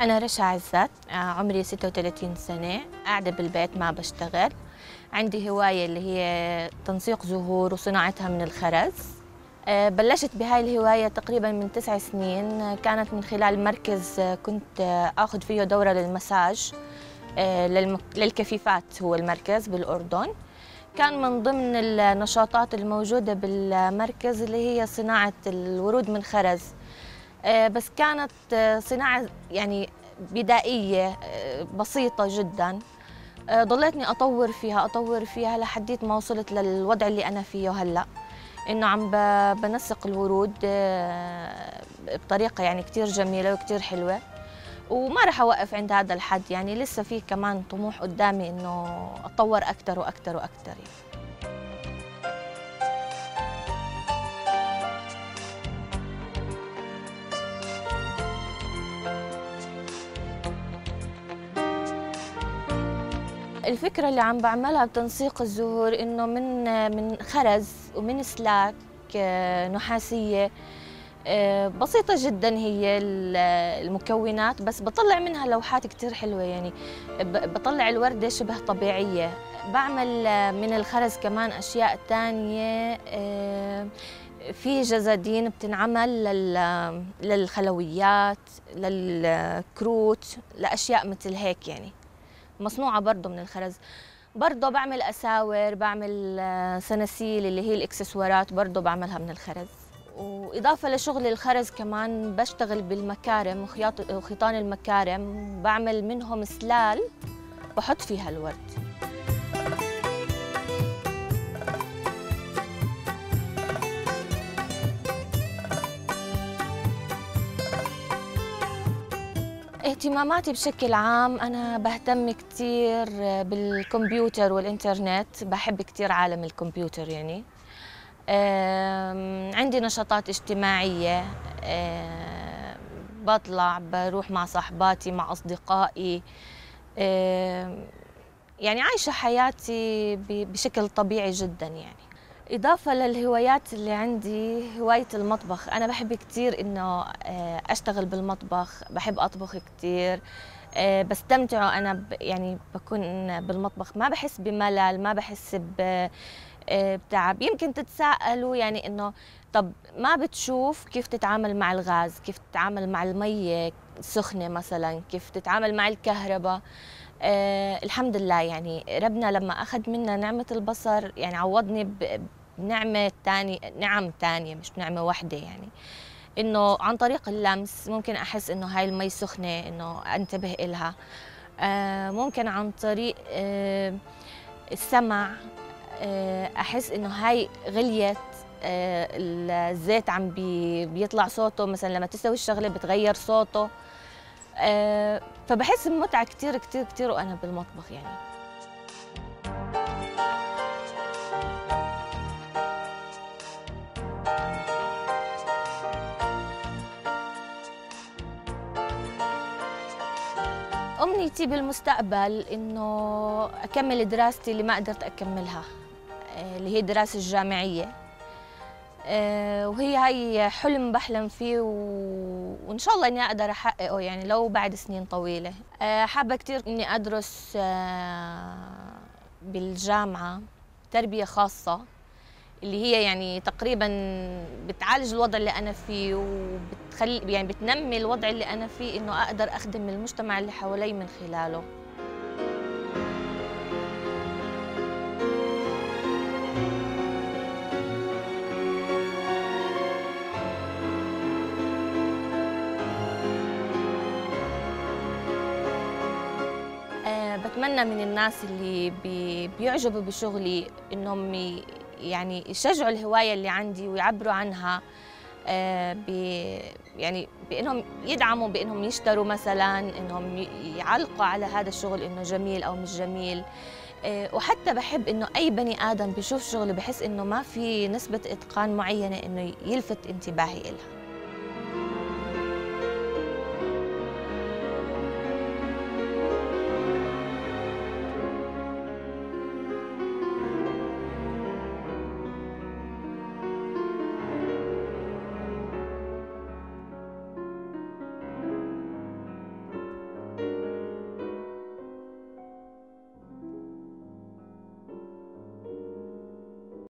أنا رشا عزت، عمري 36 سنة، قاعدة بالبيت ما بشتغل. عندي هواية اللي هي تنسيق زهور وصناعتها من الخرز. بلشت بهاي الهواية تقريباً من 9 سنين، كانت من خلال مركز كنت آخذ فيه دورة للمساج للكفيفات، هو المركز بالأردن. كان من ضمن النشاطات الموجودة بالمركز اللي هي صناعة الورود من الخرز، بس كانت صناعة يعني بدائية بسيطة جداً. ضليتني أطور فيها لحديت ما وصلت للوضع اللي أنا فيه هلأ، إنه عم بنسق الورود بطريقة يعني كتير جميلة وكتير حلوة، وما رح أوقف عند هذا الحد. يعني لسه في كمان طموح قدامي إنه أتطور أكتر وأكتر وأكتر. الفكرة اللي عم بعملها بتنسيق الزهور إنه من خرز ومن سلاك نحاسية بسيطة جدا هي المكونات، بس بطلع منها لوحات كتير حلوة. يعني بطلع الوردة شبه طبيعية، بعمل من الخرز كمان أشياء تانية، في جزادين بتنعمل للخلويات، للكروت، لأشياء مثل هيك يعني مصنوعة برضه من الخرز. برضه بعمل أساور، بعمل سناسيل اللي هي الإكسسوارات برضه بعملها من الخرز. وإضافة لشغل الخرز كمان بشتغل بالمكارم وخيطان المكارم، بعمل منهم سلال بحط فيها الورد. اهتماماتي بشكل عام، أنا بهتم كتير بالكمبيوتر والإنترنت، بحب كتير عالم الكمبيوتر. يعني عندي نشاطات اجتماعية، بطلع بروح مع صاحباتي مع أصدقائي، يعني عايشة حياتي بشكل طبيعي جدا. يعني إضافة للهوايات اللي عندي هواية المطبخ، أنا بحب كتير إنه أشتغل بالمطبخ، بحب أطبخ كتير، بستمتع. أنا يعني بكون بالمطبخ ما بحس بملل، ما بحس بتعب. يمكن تتساءلوا يعني إنه طب ما بتشوف كيف تتعامل مع الغاز، كيف تتعامل مع المية سخنة مثلا، كيف تتعامل مع الكهرباء. الحمد لله يعني ربنا لما أخذ منا نعمة البصر يعني عوضني بنعمة تانية، نعم تانية مش نعمة واحدة. يعني إنه عن طريق اللمس ممكن أحس إنه هاي المي سخنة، إنه أنتبه إلها. ممكن عن طريق السمع أحس إنه هاي غليت، الزيت عم بيطلع صوته مثلا، لما تسوي الشغلة بتغير صوته. فبحس بمتعة كتير كتير كتير وأنا بالمطبخ. يعني أمنيتي بالمستقبل إنه أكمل دراستي اللي ما قدرت أكملها، اللي هي الدراسة الجامعية، وهي هاي حلم بحلم فيه وإن شاء الله إني أقدر أحققه. يعني لو بعد سنين طويلة حابة كتير إني أدرس بالجامعة تربية خاصة، اللي هي يعني تقريباً بتعالج الوضع اللي أنا فيه وبتخلي يعني بتنمي الوضع اللي أنا فيه إنه أقدر أخدم المجتمع اللي حوالي من خلاله. بتمنى من الناس اللي بيعجبوا بشغلي إنهم يعني يشجعوا الهواية اللي عندي ويعبروا عنها، يعني بإنهم يدعموا، بإنهم يشتروا مثلاً، إنهم يعلقوا على هذا الشغل إنه جميل أو مش جميل. وحتى بحب إنه أي بني آدم بيشوف شغلي بحس إنه ما في نسبة إتقان معينة إنه يلفت انتباهي إلها.